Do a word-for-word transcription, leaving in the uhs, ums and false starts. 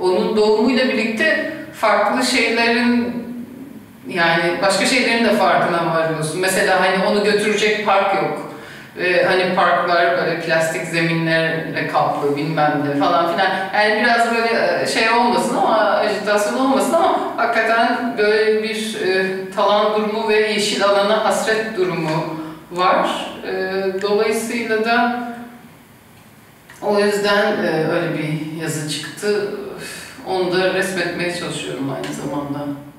onun doğumuyla birlikte farklı şeylerin, yani başka şeylerin de farkına varıyorsun. Mesela hani onu götürecek park yok. Ee, hani parklar böyle plastik zeminlerle kaplı bilmem ne falan filan. Yani biraz böyle şey olmasın ama, ajitasyon olmasın ama hakikaten böyle bir e, talan durumu ve yeşil alana hasret durumu var. E, dolayısıyla da o yüzden e, öyle bir yazı çıktı. Onu da resmetmeye çalışıyorum aynı zamanda.